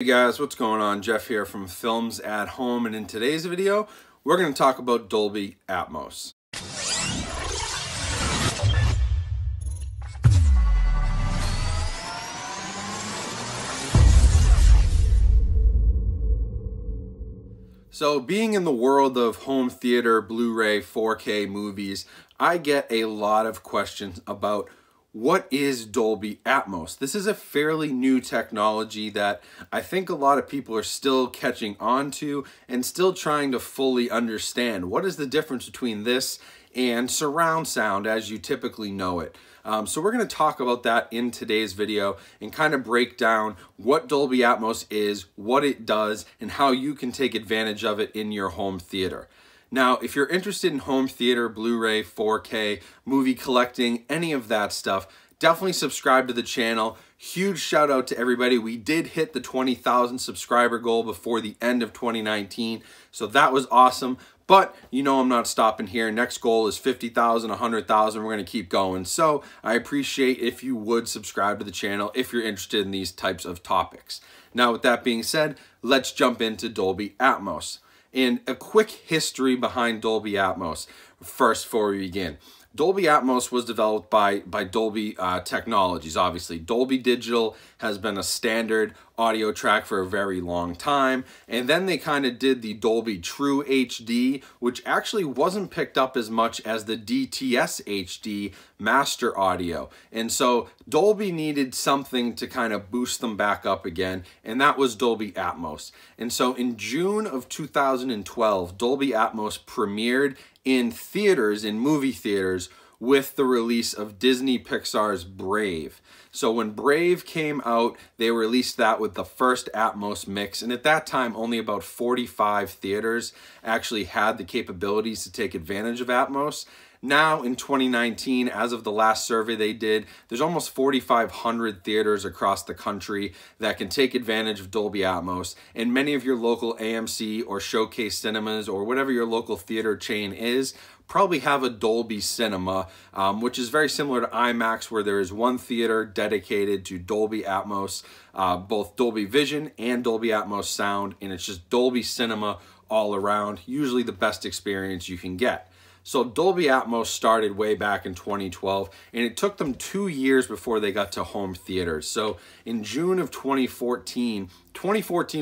Hey guys, what's going on? Jeff here from Films at Home, and in today's video, we're going to talk about Dolby Atmos. So being in the world of home theater, Blu-ray, 4K movies, I get a lot of questions about what is Dolby Atmos? This is a fairly new technology that I think a lot of people are still catching on to and still trying to fully understand. What is the difference between this and surround sound as you typically know it? So we're going to talk about that in today's video and kind of break down what Dolby Atmos is, what it does, and how you can take advantage of it in your home theater. Now, if you're interested in home theater, Blu-ray, 4K, movie collecting, any of that stuff, definitely subscribe to the channel. Huge shout out to everybody. We did hit the 20,000 subscriber goal before the end of 2019, so that was awesome. But you know I'm not stopping here. Next goal is 50,000, 100,000. We're going to keep going. So I appreciate if you would subscribe to the channel if you're interested in these types of topics. Now, with that being said, let's jump into Dolby Atmos. And a quick history behind Dolby Atmos first before we begin. Dolby Atmos was developed by Dolby Technologies, obviously. Dolby Digital has been a standard audio track for a very long time. And then they kind of did the Dolby True HD, which actually wasn't picked up as much as the DTS-HD Master Audio. And so Dolby needed something to kind of boost them back up again, and that was Dolby Atmos. And so in June of 2012, Dolby Atmos premiered in theaters, in movie theaters, with the release of Disney Pixar's Brave. So when Brave came out, they released that with the first Atmos mix, and at that time only about 45 theaters actually had the capabilities to take advantage of Atmos. Now in 2019, as of the last survey they did, there's almost 4,500 theaters across the country that can take advantage of Dolby Atmos, and many of your local AMC or Showcase cinemas or whatever your local theater chain is probably have a Dolby Cinema, which is very similar to IMAX, where there is one theater dedicated to Dolby Atmos, both Dolby Vision and Dolby Atmos sound, and it's just Dolby Cinema all around, usually the best experience you can get. So Dolby Atmos started way back in 2012, and it took them 2 years before they got to home theaters. So in June of 2014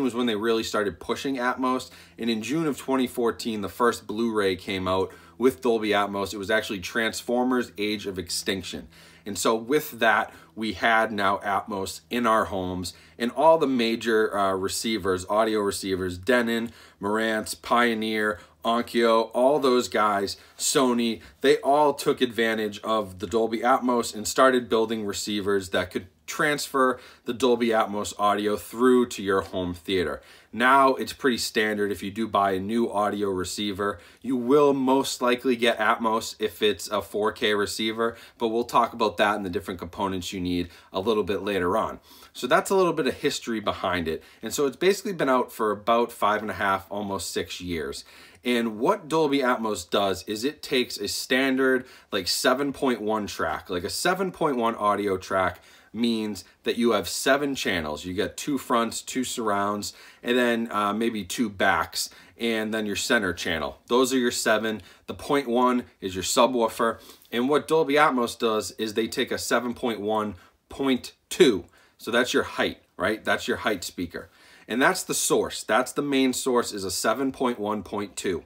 was when they really started pushing Atmos, and in June of 2014, the first Blu-ray came out with Dolby Atmos. It was actually Transformers Age of Extinction. And so with that, we had now Atmos in our homes, and all the major receivers, audio receivers, Denon, Marantz, Pioneer, Onkyo, all those guys, Sony, they all took advantage of the Dolby Atmos and started building receivers that could transfer the Dolby Atmos audio through to your home theater. Now it's pretty standard. If you do buy a new audio receiver, you will most likely get Atmos if it's a 4K receiver, but we'll talk about that and the different components you need a little bit later on. So that's a little bit of history behind it. And so it's basically been out for about 5.5, almost 6 years. And what Dolby Atmos does is it takes a standard like 7.1 track, like a 7.1 audio track means that you have 7 channels. You get 2 fronts, 2 surrounds, and then maybe 2 backs, and then your center channel. Those are your 7. The 0.1 is your subwoofer. And what Dolby Atmos does is they take a 7.1.2. So that's your height, right? That's your height speaker. And that's the source. That's the main source, is a 7.1.2.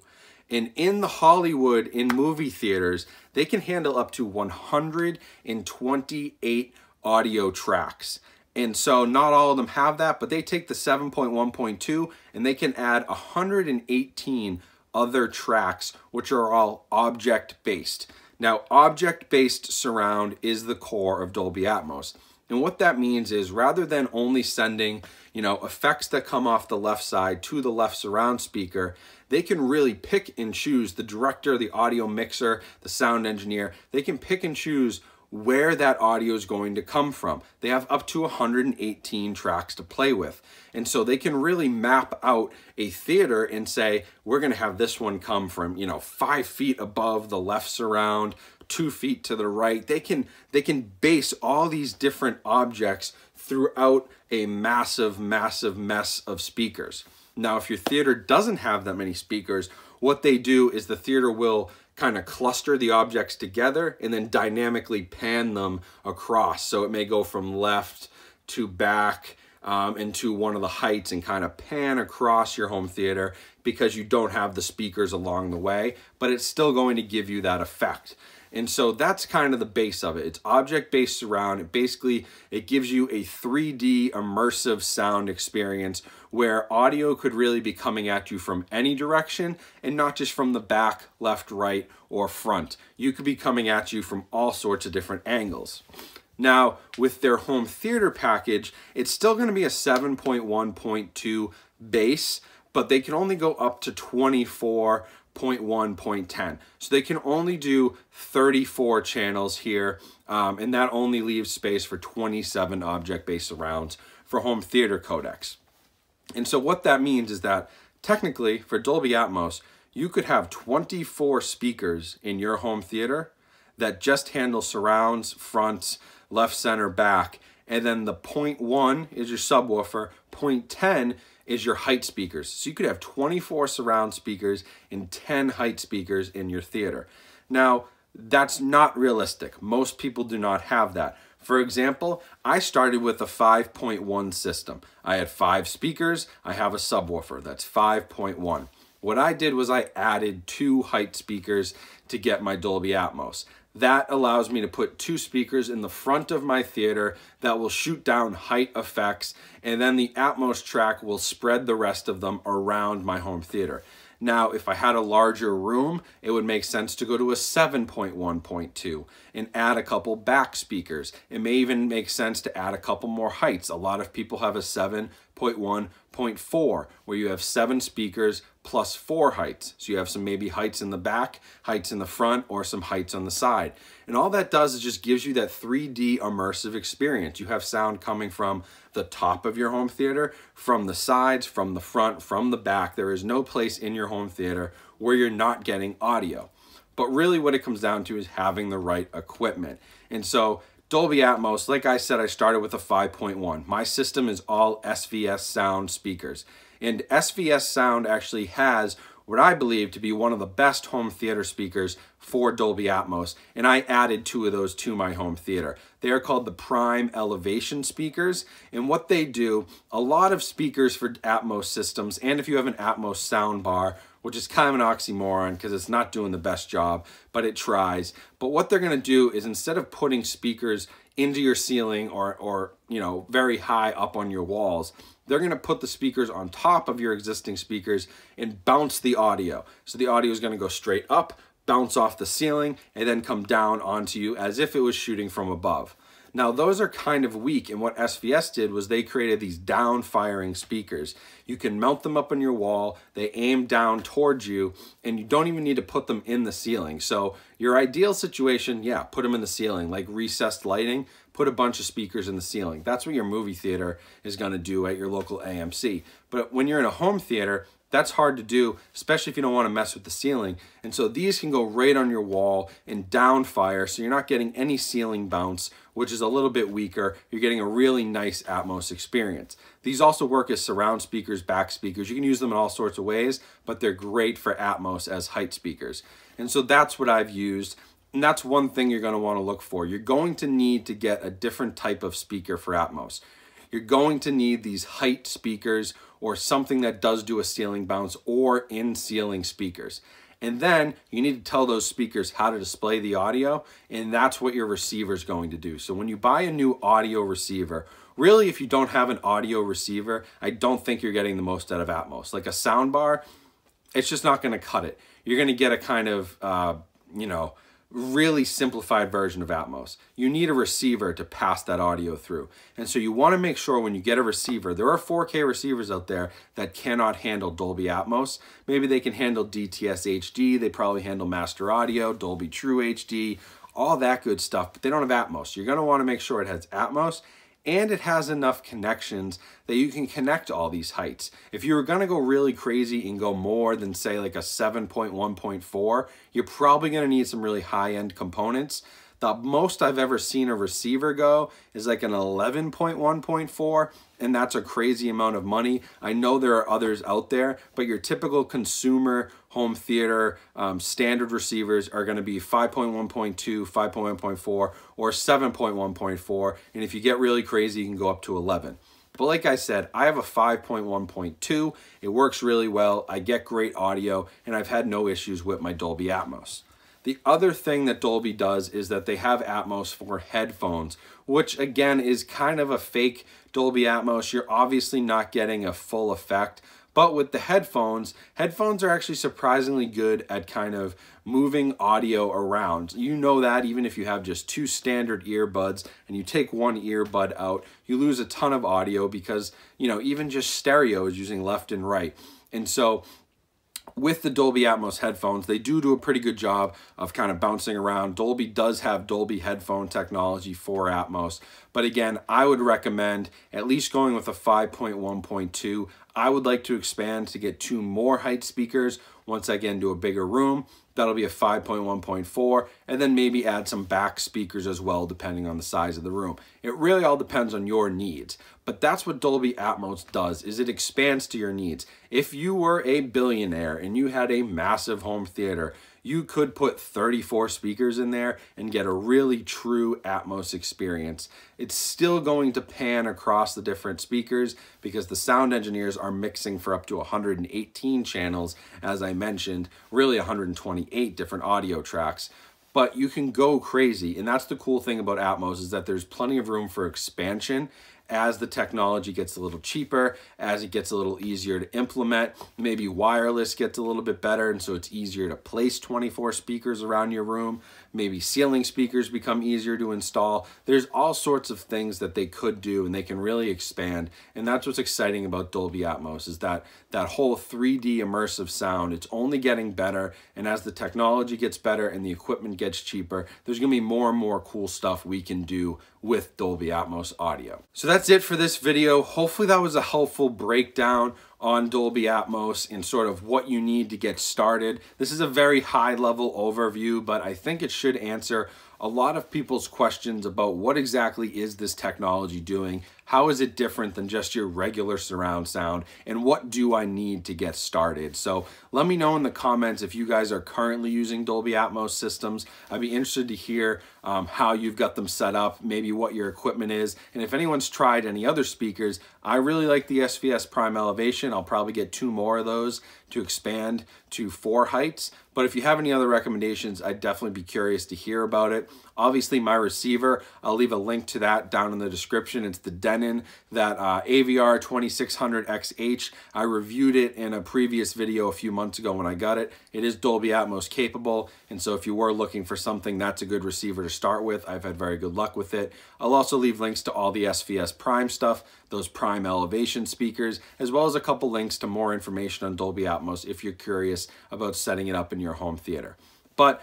And in the Hollywood, in movie theaters, they can handle up to 128 audio tracks. And so not all of them have that, but they take the 7.1.2 and they can add 118 other tracks, which are all object-based. Now, object-based surround is the core of Dolby Atmos. And what that means is, rather than only sending, you know, effects that come off the left side to the left surround speaker, they can really pick and choose, the director, the audio mixer, the sound engineer, they can pick and choose where that audio is going to come from. They have up to 118 tracks to play with. And so they can really map out a theater and say, we're going to have this one come from, you know, 5 feet above the left surround, 2 feet to the right. They can base all these different objects throughout a massive, massive mess of speakers. Now, if your theater doesn't have that many speakers, what they do is the theater will kind of cluster the objects together and then dynamically pan them across. So it may go from left to back and to one of the heights and kind of pan across your home theater because you don't have the speakers along the way, but it's still going to give you that effect. And so that's kind of the base of it. It's object-based surround. It basically, it gives you a 3D immersive sound experience where audio could really be coming at you from any direction and not just from the back, left, right, or front. You could be coming at you from all sorts of different angles. Now, with their home theater package, it's still going to be a 7.1.2 base, but they can only go up to 24.1.10. So they can only do 34 channels here, and that only leaves space for 27 object-based surrounds for home theater codecs. And so what that means is that technically for Dolby Atmos, you could have 24 speakers in your home theater that just handle surrounds, fronts, left, center, back, and then the 0.1 is your subwoofer, 0.10 is your height speakers. So you could have 24 surround speakers and 10 height speakers in your theater. Now, that's not realistic. Most people do not have that. For example, I started with a 5.1 system. I had 5 speakers, I have a subwoofer, that's 5.1. What I did was I added 2 height speakers to get my Dolby Atmos. That allows me to put 2 speakers in the front of my theater that will shoot down height effects, and then the Atmos track will spread the rest of them around my home theater. Now, if I had a larger room, it would make sense to go to a 7.1.2 and add a couple back speakers. It may even make sense to add a couple more heights. A lot of people have a 7.1.4 where you have 7 speakers plus 4 heights. So you have some maybe heights in the back, heights in the front, or some heights on the side. And all that does is just gives you that 3D immersive experience. You have sound coming from the top of your home theater, from the sides, from the front, from the back. There is no place in your home theater where you're not getting audio. But really what it comes down to is having the right equipment. And so Dolby Atmos, like I said, I started with a 5.1. My system is all SVS Sound speakers. And SVS Sound actually has what I believe to be one of the best home theater speakers for Dolby Atmos, and I added 2 of those to my home theater. They are called the Prime Elevation speakers, and what they do, a lot of speakers for Atmos systems, and if you have an Atmos sound bar, which is kind of an oxymoron because it's not doing the best job, but it tries. But what they're going to do is instead of putting speakers into your ceiling or you know, very high up on your walls, they're going to put the speakers on top of your existing speakers and bounce the audio. So the audio is going to go straight up, bounce off the ceiling, and then come down onto you as if it was shooting from above. Now, those are kind of weak, and what SVS did was they created these down-firing speakers. You can mount them up on your wall, they aim down towards you, and you don't even need to put them in the ceiling. So your ideal situation, yeah, put them in the ceiling, like recessed lighting, put a bunch of speakers in the ceiling. That's what your movie theater is going to do at your local AMC. But when you're in a home theater, that's hard to do, especially if you don't want to mess with the ceiling. And so these can go right on your wall and downfire, so you're not getting any ceiling bounce, which is a little bit weaker. You're getting a really nice Atmos experience. These also work as surround speakers, back speakers. You can use them in all sorts of ways, but they're great for Atmos as height speakers. And so that's what I've used. And that's one thing you're going to want to look for. You're going to need to get a different type of speaker for Atmos. You're going to need these height speakers or something that does do a ceiling bounce or in-ceiling speakers. And then you need to tell those speakers how to display the audio, and that's what your receiver is going to do. So when you buy a new audio receiver, really if you don't have an audio receiver, I don't think you're getting the most out of Atmos. Like a soundbar, it's just not going to cut it. You're going to get a kind of, you know, really simplified version of Atmos. You need a receiver to pass that audio through. And so you want to make sure when you get a receiver, there are 4K receivers out there that cannot handle Dolby Atmos. Maybe they can handle DTS-HD, they probably handle Master Audio, Dolby True HD, all that good stuff, but they don't have Atmos. You're going to want to make sure it has Atmos and it has enough connections that you can connect all these heights. If you were gonna go really crazy and go more than say like a 7.1.4, you're probably gonna need some really high-end components. The most I've ever seen a receiver go is like an 11.1.4, and that's a crazy amount of money. I know there are others out there, but your typical consumer home theater standard receivers are going to be 5.1.2, 5.1.4, or 7.1.4, and if you get really crazy, you can go up to 11. But like I said, I have a 5.1.2. It works really well. I get great audio, and I've had no issues with my Dolby Atmos. The other thing that Dolby does is that they have Atmos for headphones, which again is kind of a fake Dolby Atmos. You're obviously not getting a full effect. But with the headphones, headphones are actually surprisingly good at kind of moving audio around. You know that even if you have just two standard earbuds and you take one earbud out, you lose a ton of audio because, you know, even just stereo is using left and right. And so with the Dolby Atmos headphones, they do a pretty good job of kind of bouncing around. Dolby does have Dolby headphone technology for Atmos. But again, I would recommend at least going with a 5.1.2. I would like to expand to get two more height speakers once I get into a bigger room. That'll be a 5.1.4, and then maybe add some back speakers as well, depending on the size of the room. It really all depends on your needs, but that's what Dolby Atmos does, is it expands to your needs. If you were a billionaire and you had a massive home theater, you could put 34 speakers in there and get a really true Atmos experience. It's still going to pan across the different speakers because the sound engineers are mixing for up to 118 channels, as I mentioned, really 128 different audio tracks. But you can go crazy, and that's the cool thing about Atmos, is that there's plenty of room for expansion as the technology gets a little cheaper, as it gets a little easier to implement. Maybe wireless gets a little bit better, and so it's easier to place 24 speakers around your room. Maybe ceiling speakers become easier to install. There's all sorts of things that they could do, and they can really expand. And that's what's exciting about Dolby Atmos, is that whole 3D immersive sound. It's only getting better, and as the technology gets better and the equipment gets cheaper, there's gonna be more and more cool stuff we can do with Dolby Atmos audio. So that's it for this video. Hopefully that was a helpful breakdown on Dolby Atmos and sort of what you need to get started. This is a very high level overview, but I think it should answer a lot of people's questions about what exactly is this technology doing? How is it different than just your regular surround sound? And what do I need to get started? So let me know in the comments if you guys are currently using Dolby Atmos systems. I'd be interested to hear how you've got them set up, maybe what your equipment is. And if anyone's tried any other speakers, I really like the SVS Prime Elevation. I'll probably get two more of those to expand to 4 heights. But if you have any other recommendations, I'd definitely be curious to hear about it. Obviously my receiver, I'll leave a link to that down in the description. It's the Denon, that AVR 2600XH. I reviewed it in a previous video a few months ago when I got it. It is Dolby Atmos capable, and so if you were looking for something, that's a good receiver to start with. I've had very good luck with it. I'll also leave links to all the SVS Prime stuff, those Prime Elevation speakers, as well as a couple links to more information on Dolby Atmos if you're curious about setting it up in your home theater. But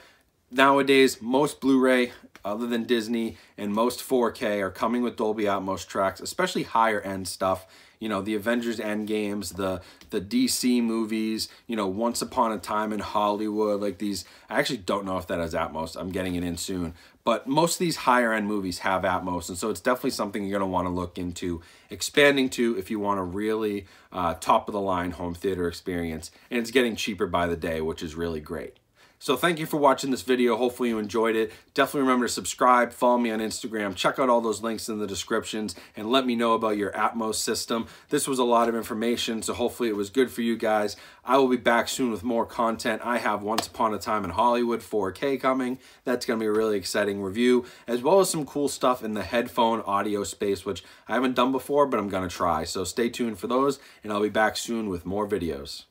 nowadays, most Blu-ray, other than Disney, and most 4K are coming with Dolby Atmos tracks, especially higher end stuff. You know, the Avengers Endgames, the DC movies, you know, Once Upon a Time in Hollywood, like these. I actually don't know if that has Atmos. I'm getting it in soon. But most of these higher end movies have Atmos, and so it's definitely something you're going to want to look into expanding to if you want a really top of the line home theater experience. And it's getting cheaper by the day, which is really great. So thank you for watching this video. Hopefully you enjoyed it. Definitely remember to subscribe, follow me on Instagram, check out all those links in the descriptions, and let me know about your Atmos system. This was a lot of information, so hopefully it was good for you guys. I will be back soon with more content. I have Once Upon a Time in Hollywood 4K coming. That's going to be a really exciting review, as well as some cool stuff in the headphone audio space, which I haven't done before, but I'm going to try. So stay tuned for those, and I'll be back soon with more videos.